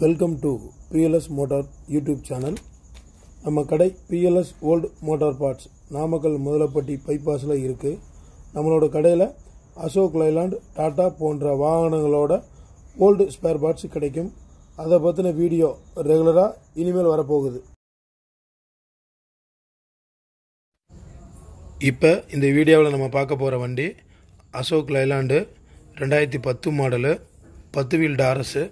Welcome to BLS motor YouTube channel. நம்ம கடை BLS old motor parts, Namakkal Mudhalapatti பைபாஸில் இருக்குது. நம்மளோட கடையில் அசோக் லைலாண்ட், டாட்டா போன்ற வாகனங்களோட ஓல்டு ஸ்பேர் பார்ட்ஸ் கிடைக்கும். அதை பற்றின வீடியோ ரெகுலராக இனிமேல் வரப்போகுது. இப்போ இந்த வீடியோவில் நம்ம பார்க்க போகிற வண்டி Ashok Leyland 2010 model, 10 wheel Taurus.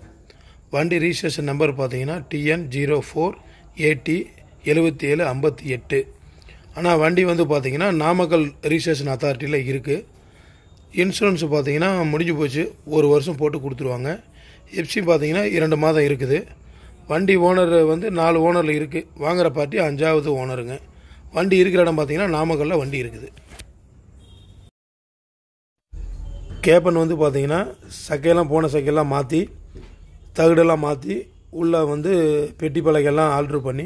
வண்டி ரிஜிஸ்ட்ரேஷன் நம்பர் பார்த்தீங்கன்னா TN04AT 7758. ஆனால் வண்டி வந்து பார்த்திங்கன்னா நாமக்கல் ரிஜிஸ்ட்ரேஷன் அத்தாரிட்டியில் இருக்குது. இன்சூரன்ஸ் பார்த்திங்கன்னா முடிஞ்சு போச்சு, 1 வருஷம் போட்டு கொடுத்துருவாங்க. எஃப்சி பார்த்திங்கன்னா 2 மாதம் இருக்குது. வண்டி ஓனர் வந்து 4 ஓனரில் இருக்குது, வாங்குகிற பார்ட்டி 5ஆவது ஓனருங்க. வண்டி இருக்கிற இடம் பார்த்திங்கன்னா நாமக்கல்லில் வண்டி இருக்குது. கேப்பன் வந்து பார்த்திங்கன்னா சக்கையெல்லாம் போன சக்கையெல்லாம் மாற்றி, தகுடெல்லாம் மாற்றி, உள்ளே வந்து பெட்டி பலகையெல்லாம் ஆல்ட்ரு பண்ணி,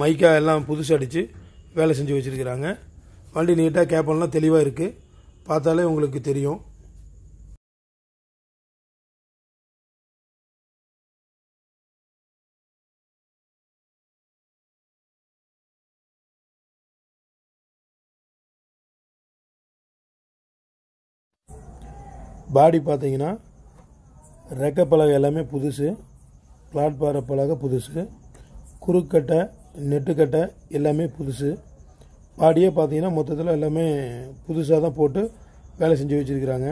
மைக்கா எல்லாம் புதுசு அடித்து வேலை செஞ்சு வச்சுருக்கிறாங்க. வண்டி நீட்டாக கேப்பன்லாம் தெளிவாக இருக்குது, பார்த்தாலே உங்களுக்கு தெரியும். பாடி பார்த்தீங்கன்னா ரெக்க பலகை எல்லாமே புதுசு, பிளாட்பார பலகை புதுசு, குறுக்கட்டை நெட்டுக்கட்டை எல்லாமே புதுசு. பாடியே பார்த்தீங்கன்னா மொத்தத்தில் எல்லாமே புதுசாக தான் போட்டு வேலை செஞ்சு வச்சுருக்கிறாங்க.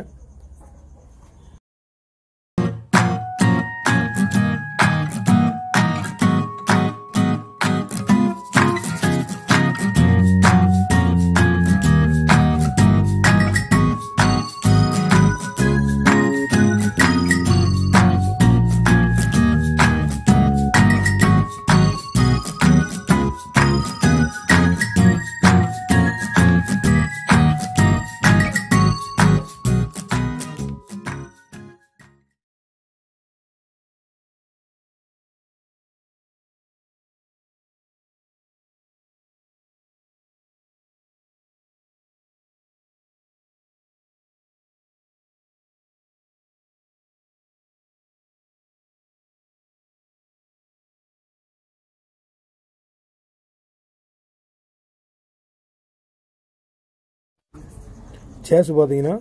சேஸ் பார்த்தீங்கன்னா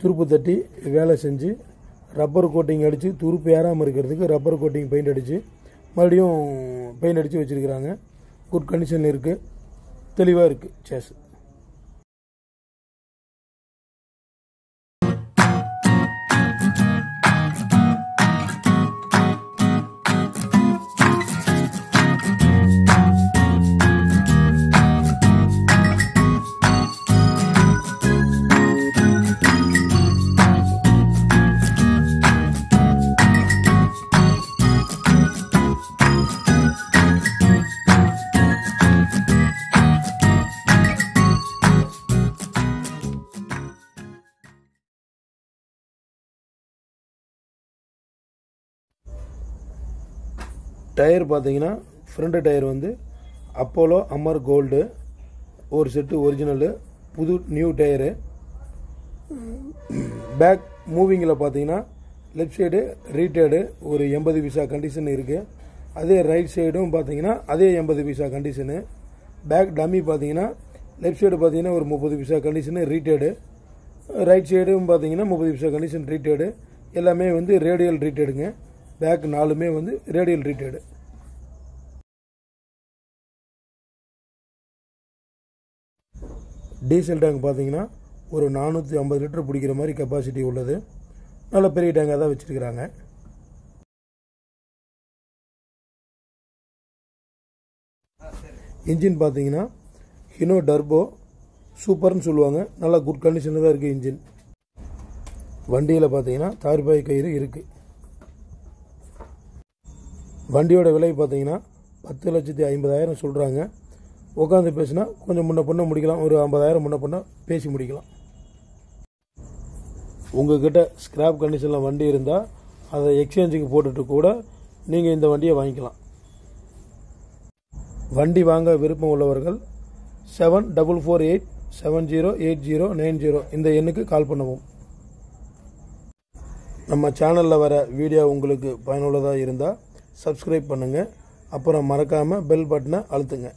துருப்பு தட்டி வேலை செஞ்சு ரப்பர் கோட்டிங் அடித்து துருப்பு ஏறாமல் இருக்கிறதுக்கு ரப்பர் கோட்டிங் பெயிண்ட் அடித்து மறுபடியும் பெயிண்ட் அடித்து வச்சுருக்கிறாங்க. குட் கண்டிஷனில் இருக்குது, தெளிவாக இருக்குது சேஸ். டயர் பார்த்தீங்கன்னா ஃப்ரண்ட் டயர் வந்து அப்போலோ அமர் கோல்டு ஒரு செட்டு ஒரிஜினலு, புது நியூ டயரு. பேக் மூவிங்கில் பார்த்தீங்கன்னா லெஃப்ட் சைடு ரீட்டேடு ஒரு 80 பைசா கண்டிஷன் இருக்குது. அதே ரைட் சைடும் பார்த்தீங்கன்னா அதே 80 பைசா கண்டிஷனு. பேக் டம்மி பார்த்தீங்கன்னா லெஃப்ட் சைடு பார்த்தீங்கன்னா ஒரு 30 பைசா கண்டிஷனு ரீட்டேடு, ரைட் சைடும் பார்த்தீங்கன்னா 30 பைசா கண்டிஷன் ரீட்டேடு. எல்லாமே வந்து ரேடியல் ரீட்டேடுங்க. பேக் 4மே வந்து ரேடியல் ரீட்டேடு. டீசல் டேங்க் பார்த்தீங்கன்னா ஒரு 450 லிட்டர் பிடிக்கிற மாதிரி கெப்பாசிட்டி உள்ளது. நல்ல பெரிய டேங்காக தான் வச்சுருக்கிறாங்க. இன்ஜின் பார்த்தீங்கன்னா ஹினோ டர்போ சூப்பர்னு சொல்லுவாங்க, நல்லா குட் கண்டிஷனில் தான் இருக்குது இன்ஜின். வண்டியில் பார்த்தீங்கன்னா தார்பாய் கயிறு இருக்குது. வண்டியோட விலை பார்த்தீங்கன்னா 10,50,000 சொல்கிறாங்க. உட்காந்து பேசினா கொஞ்சம் முன்ன பொண்ணை முடிக்கலாம், ஒரு 50,000 முன்ன பொண்ணை பேசி முடிக்கலாம். உங்கள்கிட்ட ஸ்கிராப் கண்டிஷனில் வண்டி இருந்தால் அதை எக்ஸ்சேஞ்சுக்கு போட்டுட்டு கூட நீங்கள் இந்த வண்டியை வாங்கிக்கலாம். வண்டி வாங்க விருப்பம் உள்ளவர்கள் 7448708090 இந்த எண்ணுக்கு கால் பண்ணவும். நம்ம சேனலில் வர வீடியோ உங்களுக்கு பயனுள்ளதாக இருந்தால் சப்ஸ்கிரைப் பண்ணுங்கள். அப்புறம் மறக்காமல் பெல் பட்டனை அழுத்துங்க.